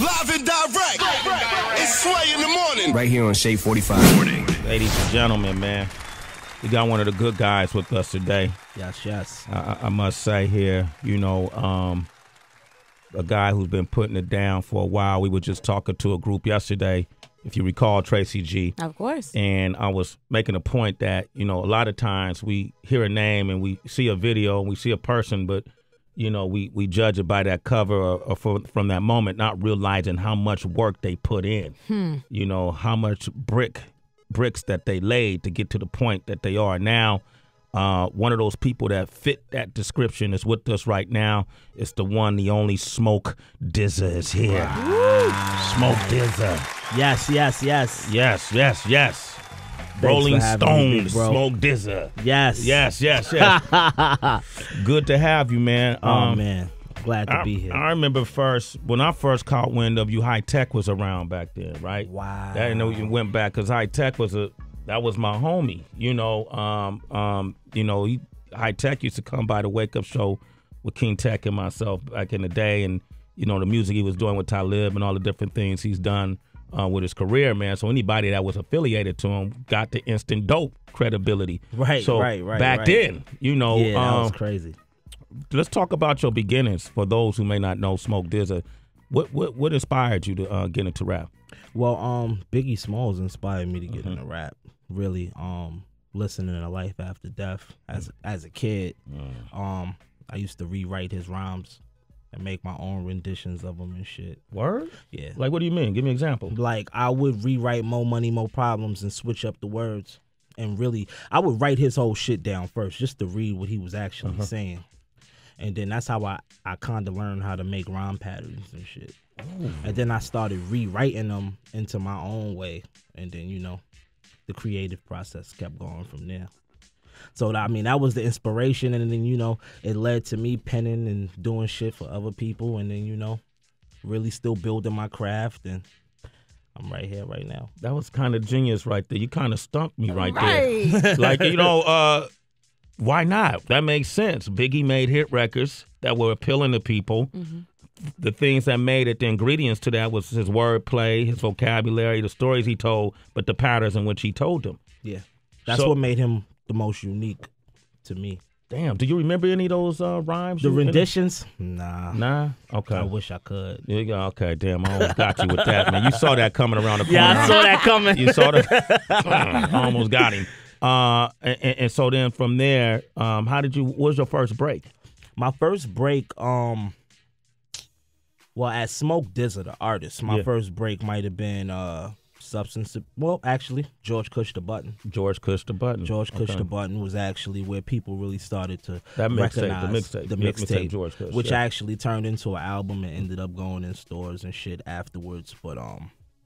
Live and direct. It's Sway in the Morning. Right here on Shade 45. Morning. Ladies and gentlemen, man, we got one of the good guys with us today. Yes, yes. I must say here, you know, a guy who's been putting it down for a while. We were just talking to a group yesterday, if you recall, Tracy G. Of course. And I was making a point that, you know, a lot of times we hear a name and we see a video and we see a person, but you know, we judge it by that cover or from that moment, not realizing how much work they put in. You know, how much bricks that they laid to get to the point that they are now. One of those people that fit that description is with us right now. It's the one, the only Smoke DZA is here. Woo. Smoke DZA. Yes, yes, yes. Yes, yes, yes. Thanks Rolling Stones, Smoke DZA. Yes. Yes, yes, yes. Good to have you, man. Oh, man. Glad to be here. I remember when I first caught wind of you, High Tech was around back then, right? Wow. I didn't know you went back because High Tech was that was my homie. You know, High Tech used to come by the Wake Up Show with King Tech and myself back in the day. And, you know, the music he was doing with Talib and all the different things he's done with his career, man. So anybody that was affiliated to him got the instant dope credibility. Right, so right. Back then, you know. Yeah, that was crazy. Let's talk about your beginnings for those who may not know Smoke DZA. What inspired you to get into rap? Well, Biggie Smalls inspired me to get into rap, really. Listening to Life After Death as a kid. I used to rewrite his rhymes and make my own renditions of them and shit. Word? Yeah. Like, what do you mean? Give me an example. Like, I would rewrite More Money, More Problems and switch up the words. And really, I would write his whole shit down first just to read what he was actually saying. And then that's how I kind of learned how to make rhyme patterns and shit. Ooh. And then I started rewriting them into my own way. And then, you know, the creative process kept going from there. So, I mean, that was the inspiration, and then, you know, it led to me penning and doing shit for other people, and then, you know, really still building my craft, and I'm right here right now. That was kind of genius right there. You kind of stumped me right there. Like, you know, why not? That makes sense. Biggie made hit records that were appealing to people. The things that made it, the ingredients to that was his wordplay, his vocabulary, the stories he told, but the patterns in which he told them. Yeah. That's what made him the most unique to me. Damn, do you remember any of those rhymes? The renditions? Nah. Nah? Okay. I wish I could. There you go. Okay, damn, I almost got you with that, man. You saw that coming around the corner. Yeah, I saw that coming. You saw that? I almost got him. And so then from there, what was your first break? My first break, well, as Smoke DZA, the artist, my first break might have been... George Kush the Button. George Kush the Button. George Kush the Button was actually where people really started to recognize the mixtape, which actually turned into an album and ended up going in stores and shit afterwards. But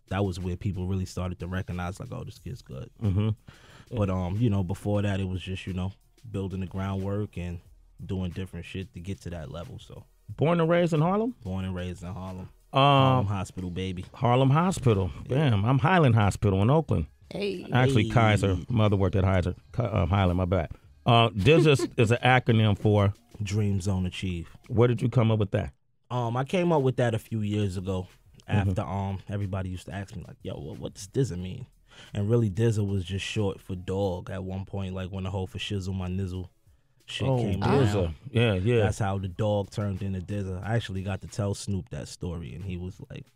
that was where people really started to recognize, like, oh, this kid's good. But you know, before that, it was just, you know, building the groundwork and doing different shit to get to that level. So born and raised in Harlem. Born and raised in Harlem. Harlem Hospital, baby. Harlem Hospital. Damn, I'm Highland Hospital in Oakland. Hey. Actually, Kaiser. Mother worked at Kaiser. Highland, my bad. DZA is an acronym for? Dream Zone Achieve. Where did you come up with that? I came up with that a few years ago after everybody used to ask me, like, yo, what does DZA mean? And really, DZA was just short for dog at one point, like when the whole for shizzle my nizzle shit came DZA. Yeah, yeah. That's how the dog turned into DZA. I actually got to tell Snoop that story, and he was like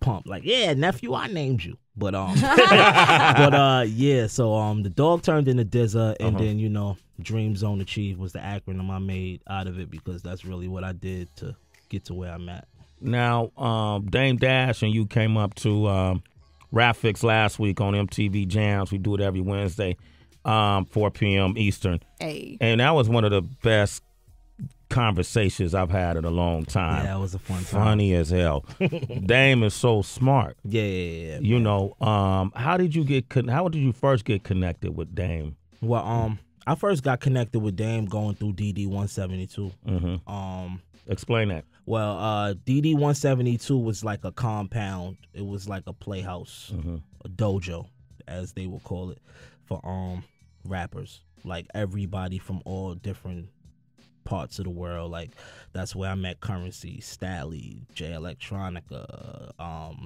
pumped, like, yeah, nephew, I named you. But yeah, so the dog turned into DZA, and then, you know, Dream Zone Achieve was the acronym I made out of it because that's really what I did to get to where I'm at. Now, Dame Dash and you came up to Rap Fix last week on MTV Jams. We do it every Wednesday. 4 p.m. Eastern. Hey. And that was one of the best conversations I've had in a long time. Yeah, that was a fun time. Funny as hell. Dame is so smart. Yeah. You know, how did you first get connected with Dame? Well, I first got connected with Dame going through DD-172. Explain that. Well, DD-172 was like a compound. It was like a playhouse, a dojo, as they will call it, for rappers, like everybody from all different parts of the world. Like, that's where I met Currency, Stalley, J Electronica,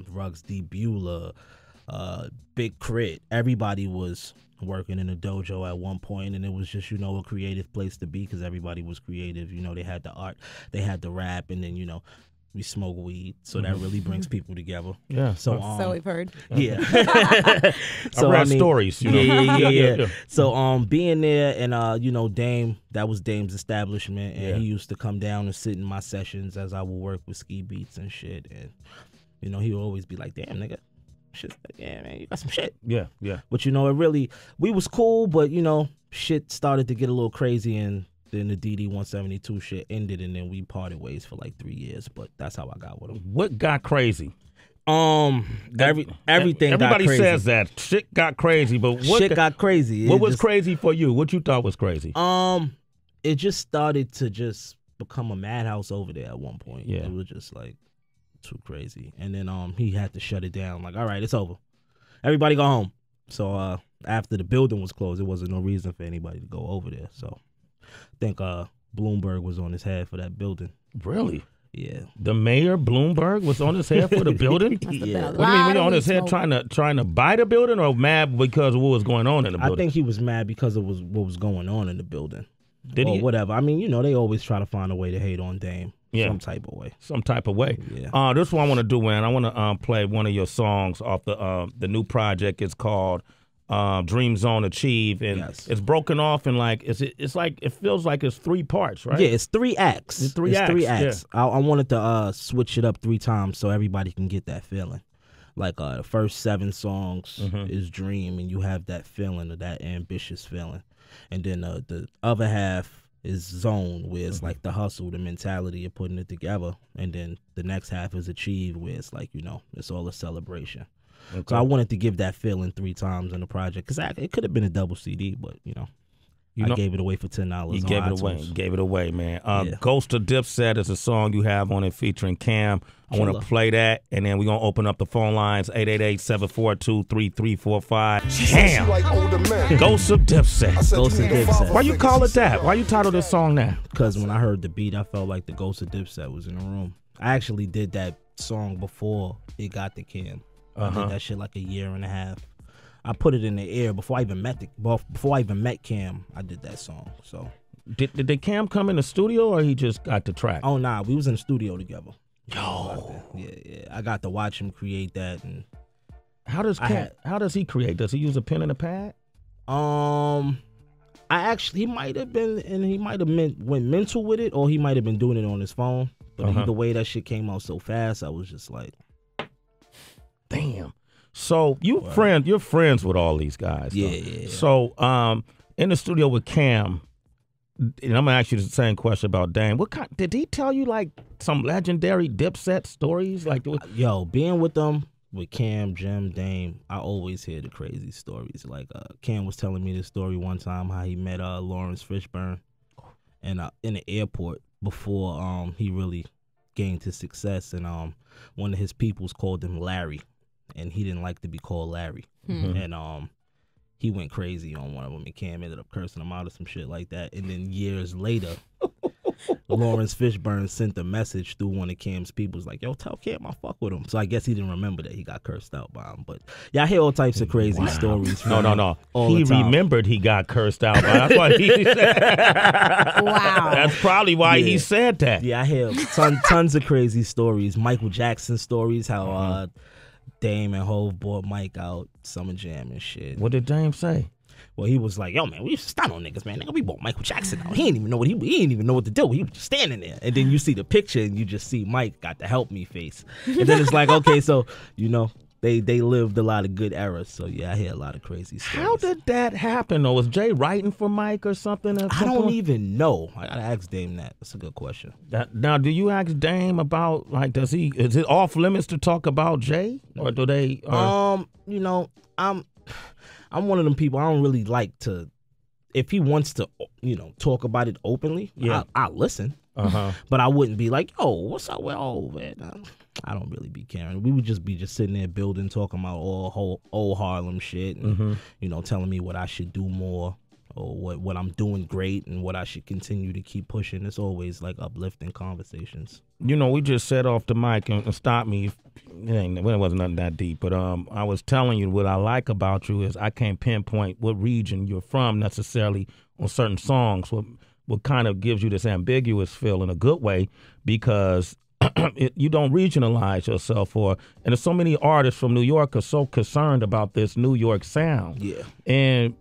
Ruggs D. Beulah, Big Crit. Everybody was working in a dojo at one point, and it was just, you know, a creative place to be because everybody was creative. You know, they had the art, they had the rap, and then, you know, we smoke weed, so that really brings people together. Yeah. So we've heard. Yeah. So I read stories, you know. Yeah. So being there, and you know, Dame, that was Dame's establishment, and he used to come down and sit in my sessions as I would work with Ski Beats and shit, and you know, he would always be like, "Damn, nigga, shit, yeah, man, you got some shit." Yeah. But you know, it really, we was cool, but you know, shit started to get a little crazy, and then the DD-172 shit ended, and then we parted ways for like 3 years. But that's how I got with him. What got crazy? Everything. Everybody got crazy. Says that shit got crazy, but what shit got crazy? What was just crazy for you? What you thought was crazy? It just started to just become a madhouse over there at one point. Yeah, it was just like too crazy, and then he had to shut it down. Like, all right, it's over. Everybody go home. So after the building was closed, there wasn't no reason for anybody to go over there. So I think Bloomberg was on his head for that building. Really? Yeah. The mayor, Bloomberg, was on his head for the building? Yeah. What do you mean? Were you on his head trying to buy the building, or mad because of what was going on in the building? I think he was mad because of what was going on in the building. Whatever. I mean, you know, they always try to find a way to hate on Dame. Yeah. Some type of way. Yeah. This is what I want to do, man. I want to play one of your songs off the new project. It's called Dream Zone Achieve, and it's broken off, and like it feels like it's three parts, right? Yeah, it's three acts. It's three acts. Yeah. I wanted to switch it up 3 times so everybody can get that feeling. Like the first 7 songs is Dream, and you have that feeling of that ambitious feeling, and then the other half is Zone, where it's like the hustle, the mentality of putting it together, and then the next half is Achieve, where it's like, you know, it's all a celebration. Okay. So I wanted to give that feeling 3 times in the project, because it could have been a double CD, but you know, I gave it away for $10. You gave it away. Man. Ghost of Dipset is a song you have on it featuring Cam. I want to play that, and then we're going to open up the phone lines, 888-742-3345. Cam! Ghost of Dipset. Ghost of Dipset. Why you call it that? Why you title this song that? Because when I heard the beat, I felt like the Ghost of Dipset was in the room. I actually did that song before it got to Cam. I did that shit like a year and a half. I put it in the air before I even met Cam. I did that song. So did Cam come in the studio, or he just got the track? Oh nah, we was in the studio together. Yo, yeah. I got to watch him create that. And how does he create? Does he use a pen and a pad? I actually he might have went mental with it, or he might have been doing it on his phone. But either way, that shit came out so fast, I was just like, damn. So you're friends with all these guys. Yeah. So in the studio with Cam, and I'm gonna ask you the same question about Dame. Did he tell you like some legendary Dipset stories? Like, yo, being with them, with Cam, Jim, Dame, I always hear the crazy stories. Like Cam was telling me this story one time how he met Lawrence Fishburne, and in the airport before he really gained his success, and one of his peoples called him Larry, and he didn't like to be called Larry. And he went crazy on one of them, and Cam ended up cursing him out or some shit like that. And then years later, Lawrence Fishburne sent a message through one of Cam's people. Was like, yo, tell Cam I fuck with him. So I guess he didn't remember that he got cursed out by him. But yeah, I hear all types of crazy stories. No. He remembered he got cursed out. That's why he said. Wow. That's probably why he said that. Yeah, I hear tons of crazy stories. Michael Jackson stories, how Dame and Hov bought Mike out Summer Jam and shit. What did Dame say? Well, he was like, yo, man, we used to stunt on niggas, man. Nigga, we bought Michael Jackson out. He didn't even know what to do. He was just standing there. And then you see the picture, and you just see Mike got the help me face. And then it's like, okay, so, you know, they lived a lot of good eras. So, yeah, I hear a lot of crazy stories. How did that happen, though? Was Jay writing for Mike or something? I don't even know. I gotta ask Dame that. That's a good question. Now, do you ask Dame about, like, is it off limits to talk about Jay? Or do they? You know, I'm one of them people. I don't really like to, if he wants to, you know, talk about it openly, I'll listen. But I wouldn't be like, yo, what's up with Hov, man? I don't really be caring. We would just be sitting there building, talking about all whole old Harlem shit, and, you know, telling me what I should do more. or what I'm doing great and what I should continue to keep pushing. It's always like uplifting conversations. You know, we just set off the mic and stop me. It wasn't nothing that deep, but I was telling you what I like about you is I can't pinpoint what region you're from necessarily on certain songs. What kind of gives you this ambiguous feel in a good way, because you don't regionalize yourself, and there's so many artists from New York are so concerned about this New York sound. Yeah. And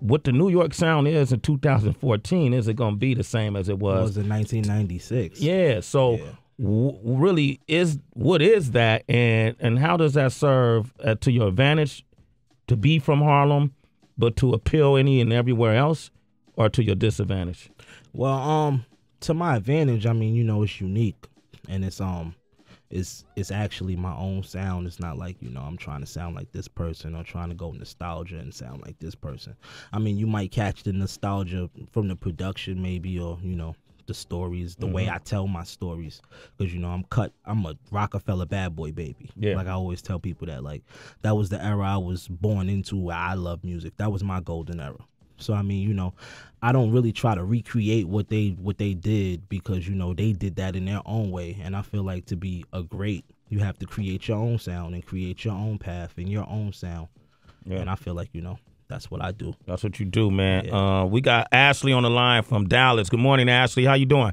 what the New York sound is in 2014, is it going to be the same as it was? It was in 1996. Yeah. So yeah. Really, what is that, and how does that serve to your advantage to be from Harlem, but to appeal any and everywhere else, or to your disadvantage? Well, to my advantage, I mean, you know, it's unique, and it's actually my own sound. It's not like, you know, I'm trying to sound like this person or trying to go nostalgia and sound like this person. I mean, you might catch the nostalgia from the production maybe, or, you know, the stories, the way I tell my stories, because, you know, I'm a Rockefeller bad boy baby. Yeah. Like, I always tell people that, like, that was the era I was born into where I love music. That was my golden era. So, I mean, you know, I don't really try to recreate what they did, because, you know, they did that in their own way. And I feel like to be a great, you have to create your own sound and create your own path and your own sound. Yeah. And I feel like, you know, that's what I do. That's what you do, man. Yeah. We got Ashley on the line from Dallas. Good morning, Ashley. How you doing?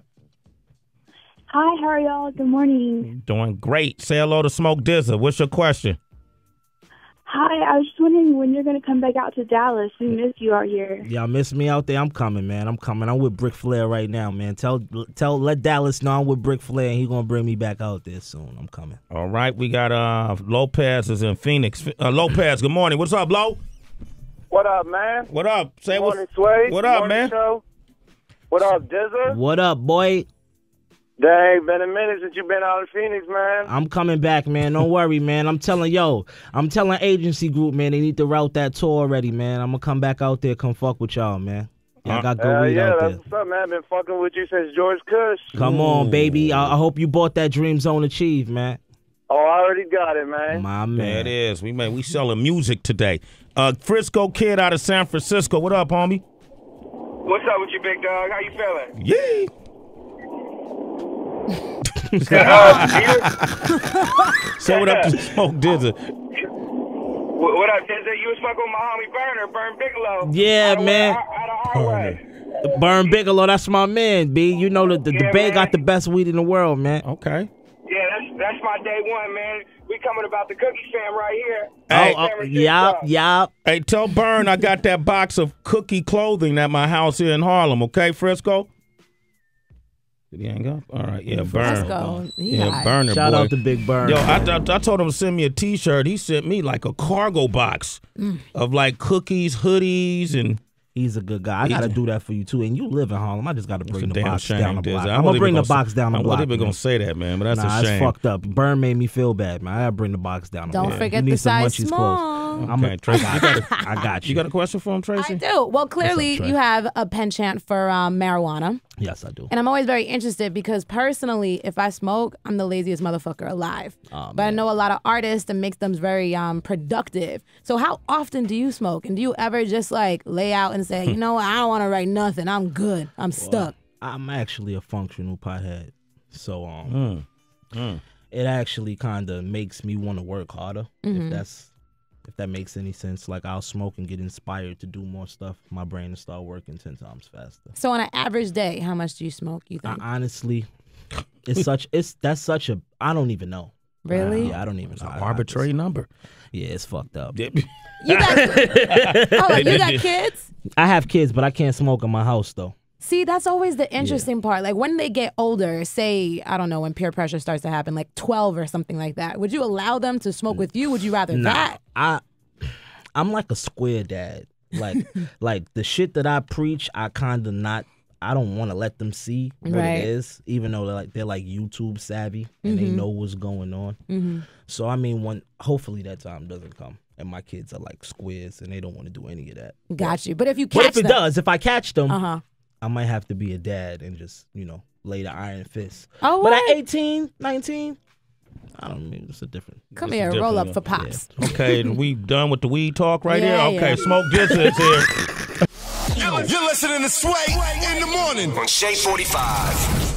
Hi, how are y'all? Good morning. Doing great. Say hello to Smoke DZA. What's your question? Hi, I was just wondering when you're going to come back out to Dallas. We miss you out here. Y'all miss me out there? I'm coming, man. I'm coming. I'm with Brick Flair right now, man. Let Dallas know I'm with Brick Flair, and he's going to bring me back out there soon. I'm coming. All right. We got Lopez is in Phoenix. Lopez, good morning. What's up, Lo? What up, man? What up? Say morning, Sway. What up, man? Show. What up, DZA? What up, boy? Dang, been a minute since you've been out of Phoenix, man. I'm coming back, man. Don't worry, man. I'm telling agency group, man, they need to route that tour already, man. I'm going to come back out there, come fuck with y'all, man. I got good weed out there. Yeah, that's what's up, man. I've been fucking with you since George Kush. Come on, baby. I hope you bought that Dream Zone Achieve, man. Oh, I already got it, man. My man. There it is. We selling music today. Frisco Kid out of San Francisco. What up, homie? What's up with you, big dog? How you feeling? Yeah. Say what up to Smoke DZA. What up, DZA? You was fucking with my homie Berner, Burn Bigelow. Yeah, man. Burn Bigelow, that's my man, B. You know that the Bay got the best weed in the world, man. Okay. Yeah, that's my day one, man. We coming about the cookie fam right here. Hey, yup. Hey, tell Burn I got that box of cookie clothing at my house here in Harlem, okay, Frisco? He ain't go. All right, yeah, Burn. Yeah, Burner. Shout out to Big Burn. Yo, I told him to send me a T-shirt. He sent me like a cargo box of like cookies, hoodies, and he's a good guy. I gotta do that for you too. And you live in Harlem. I just gotta bring the box down the block. I'm gonna bring the box down the block. I'm not even gonna say that, man. But that's a shame. That's fucked up. Burn made me feel bad, man. I gotta bring the box down the block. Don't forget the size small. Okay, Tracy, I got you. You got a question for him, Tracy? I do. Well, clearly you have a penchant for marijuana. Yes, I do. And I'm always very interested because personally, if I smoke, I'm the laziest motherfucker alive. But I know a lot of artists that makes them very productive. So how often do you smoke? And do you ever just like lay out and say, you know what, I don't want to write nothing. I'm good. I'm stuck. I'm actually a functional pothead. So it actually kind of makes me want to work harder, if that makes any sense. Like, I'll smoke and get inspired to do more stuff. My brain will start working 10 times faster. So on an average day, how much do you smoke, you think? Honestly, that's such a, I don't even know. Really? Yeah, I don't even know. It's an arbitrary number. Yeah, it's fucked up. You got kids? I have kids, but I can't smoke in my house, though. See, that's always the interesting part. Like, when they get older, say, I don't know, when peer pressure starts to happen, like 12 or something like that, would you allow them to smoke with you? Would you rather that? I'm like a square dad. Like, like the shit that I preach, I don't want to let them see what it is, even though they're like YouTube savvy and they know what's going on. So, I mean, hopefully that time doesn't come. And my kids are like squares and they don't want to do any of that. Got you. But if you catch them. What if it does? If I catch them. I might have to be a dad and just, you know, lay the iron fist. Oh, what? But at 18, 19, I don't mean it's a different. Come here, roll up for pops. Yeah. Okay, we done with the weed talk right here? Okay, Smoke DZA is here. You're listening to Sway in the Morning on Shade 45.